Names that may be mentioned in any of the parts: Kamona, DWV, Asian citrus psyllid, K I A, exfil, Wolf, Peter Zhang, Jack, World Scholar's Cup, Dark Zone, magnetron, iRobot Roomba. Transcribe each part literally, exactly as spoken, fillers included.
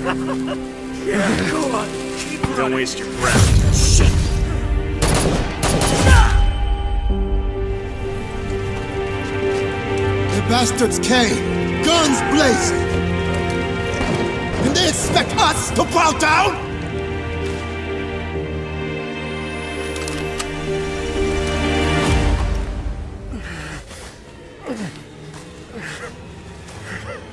Yeah, come on. Keep running. Don't waste your breath. Shit. The bastards came, guns blazing. And they expect us to bow down?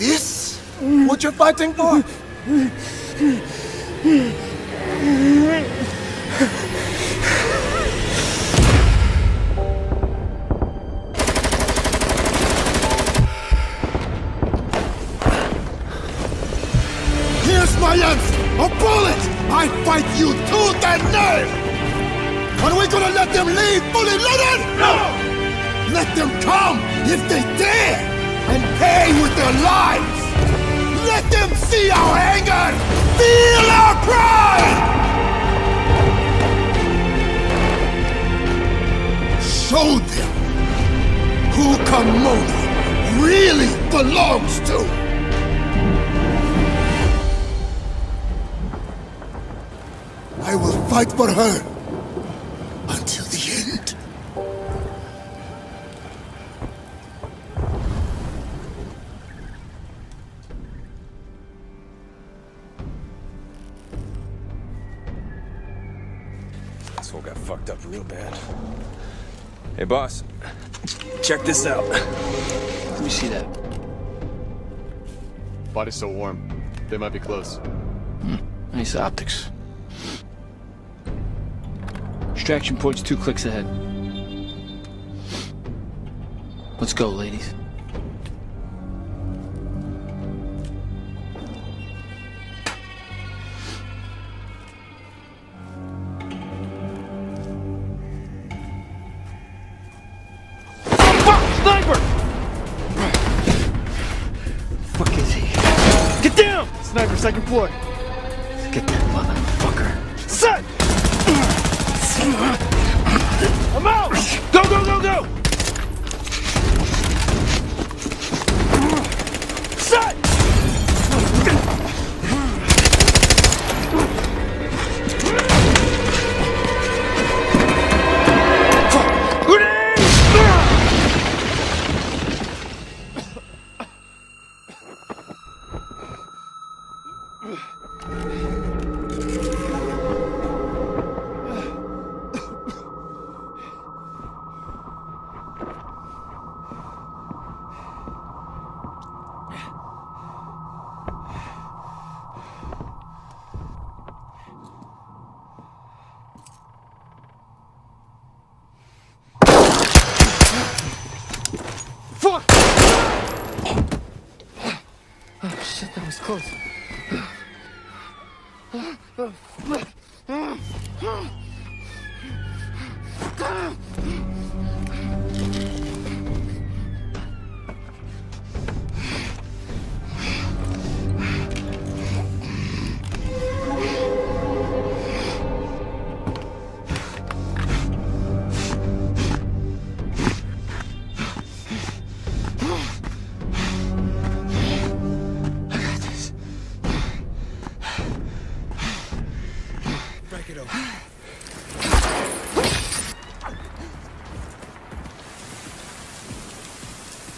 This? What you're fighting for? Here's my answer! A bullet! I fight you to the nail! Are we gonna let them leave fully loaded? No! Let them come if they dare! And pay with their lives! Let them see our anger! Feel our pride! Show them who Kamona really belongs to! I will fight for her until the end. Got fucked up real bad. Hey, boss. Check this out. Let me see that. Body's so warm. They might be close. Hmm. Nice optics. Extraction point's two clicks ahead. Let's go, ladies. Sniper, second floor. Get that motherfucker. Set! I'm out! Go, go, go, go! Set! Close.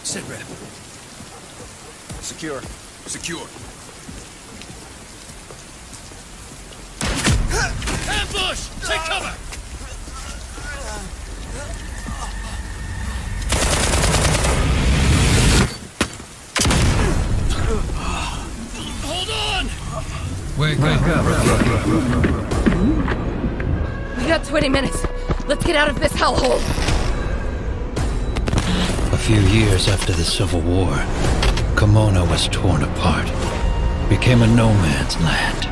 Sit rep. Secure. Secure. Ambush! Take cover! Hold on! Wake up. We got twenty minutes. Let's get out of this hellhole. A few years after the Civil War, Kamona was torn apart, became a no man's land.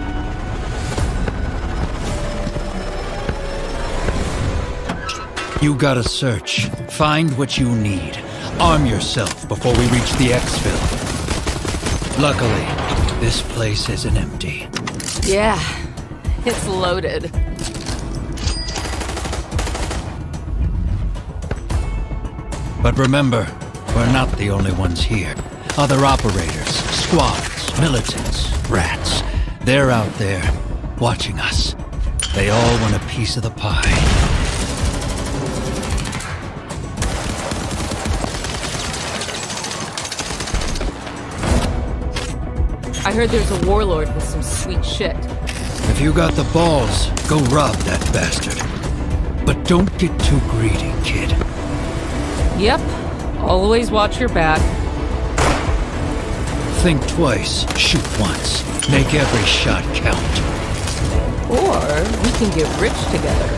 You gotta search, find what you need, arm yourself before we reach the exfil. Luckily, this place isn't empty. Yeah, it's loaded. But remember, we're not the only ones here. Other operators, squads, militants, rats. They're out there, watching us. They all want a piece of the pie. I heard there's a warlord with some sweet shit. If you got the balls, go rob that bastard. But don't get too greedy, kid. Yep. Always watch your back. Think twice, shoot once. Make every shot count. Or we can get rich together.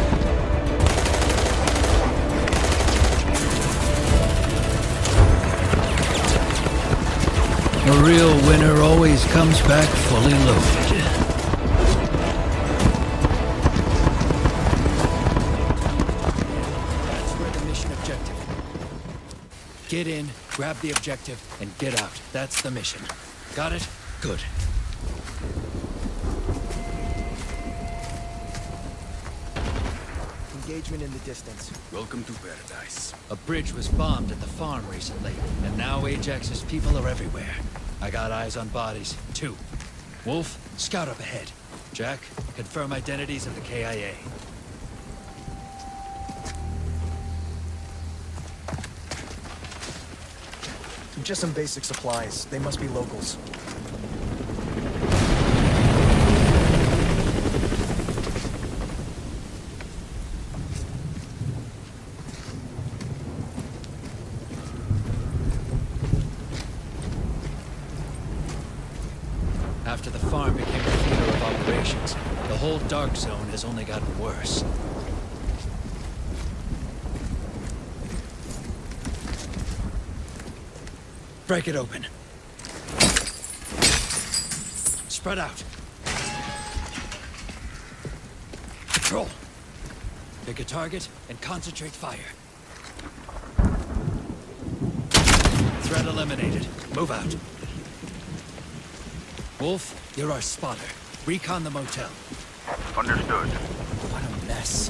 A real winner always comes back fully loaded. That's where the mission objective. Get in, grab the objective, and get out. That's the mission. Got it? Good. Engagement in the distance. Welcome to paradise. A bridge was bombed at the farm recently, and now Ajax's people are everywhere. I got eyes on bodies, too. Wolf, scout up ahead. Jack, confirm identities of the K I A. Just some basic supplies. They must be locals. After the farm became the theater of operations, the whole Dark Zone has only gotten worse. Break it open. Spread out. Patrol. Pick a target and concentrate fire. Threat eliminated. Move out. Wolf, you're our spotter. Recon the motel. Understood. What a mess.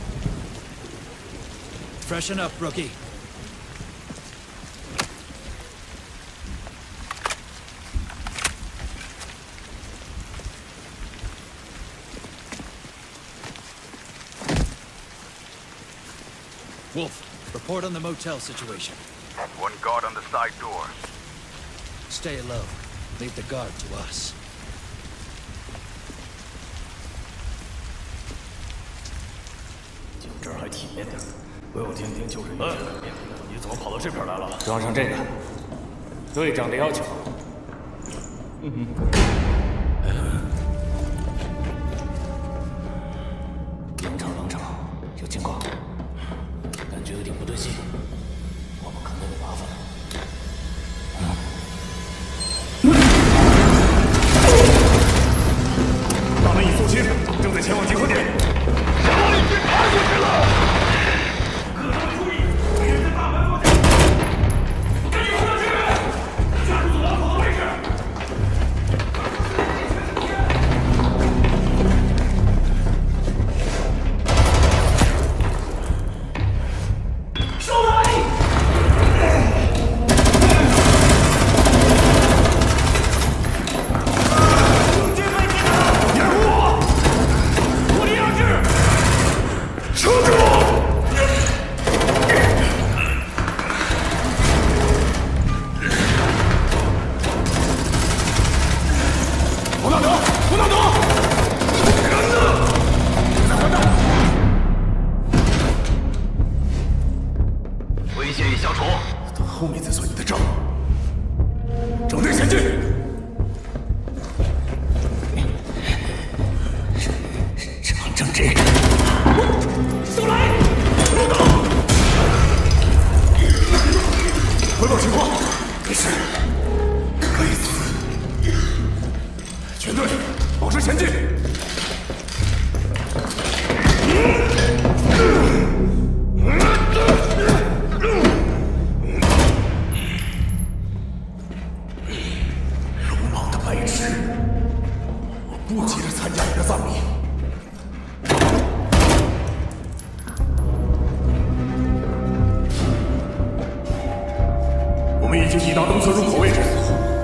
Freshen up, rookie. Wolf, report on the motel situation. One guard on the side door. Stay low. Leave the guard to us.体面点，唯我听听就是。嗯，你怎么跑到这边来了？装上这个，队长的要求。嗯哼。冷场，冷场，有情况，感觉有点不对劲，我们可能有麻烦了。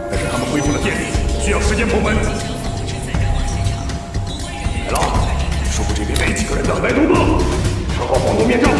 但是他们恢复了电力，需要时间破门。Allons,说不定被几个人打败东哥，然后网络灭掉。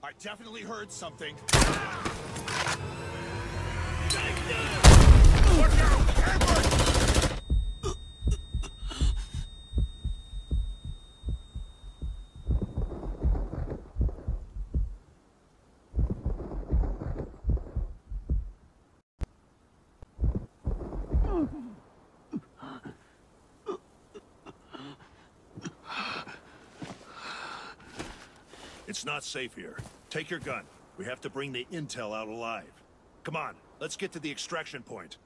I definitely heard something. It's not safe here. Take your gun. We have to bring the intel out alive. Come on, let's get to the extraction point.